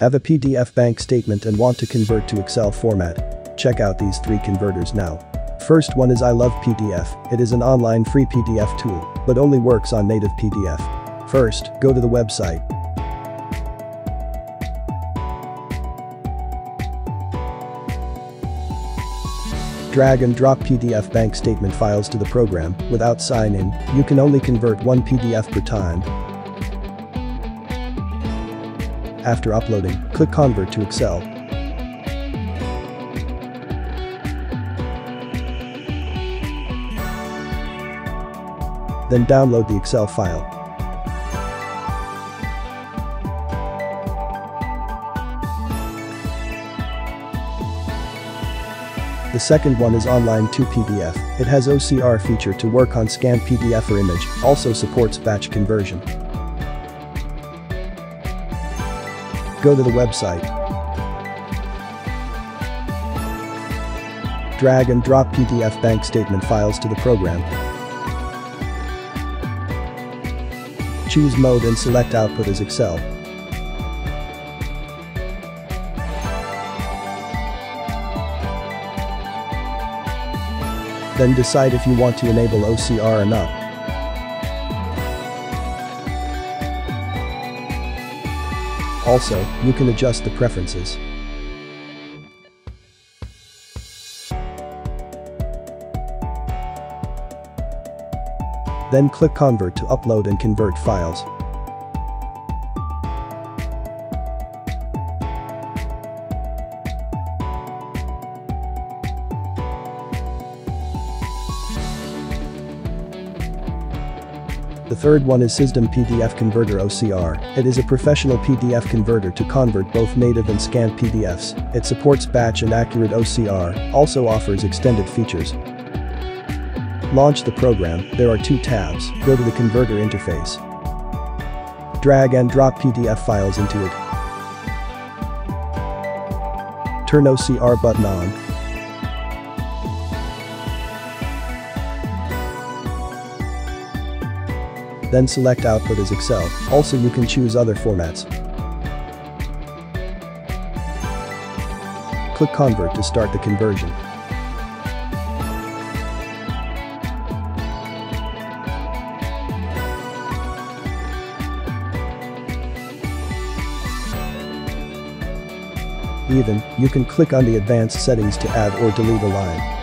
Have a PDF bank statement and want to convert to Excel format? Check out these three converters now. First one is iLovePDF. It is an online free PDF tool, but only works on native PDF. First, go to the website. Drag and drop PDF bank statement files to the program without sign-in. You can only convert one PDF per time. After uploading, click Convert to Excel. Then download the Excel file. The second one is Online2PDF. It has OCR feature to work on scanned PDF or image, also supports batch conversion. Go to the website. Drag and drop PDF bank statement files to the program. Choose mode and select output as Excel. Then decide if you want to enable OCR or not. Also, you can adjust the preferences. Then click Convert to upload and convert files. The third one is Cisdem PDF Converter OCR. It is a professional PDF converter to convert both native and scanned PDFs. It supports batch and accurate OCR, also offers extended features. Launch the program. There are two tabs. Go to the converter interface. Drag and drop PDF files into it. Turn OCR button on. Then select output as Excel. Also, you can choose other formats. Click Convert to start the conversion. Even, you can click on the advanced settings to add or delete a line.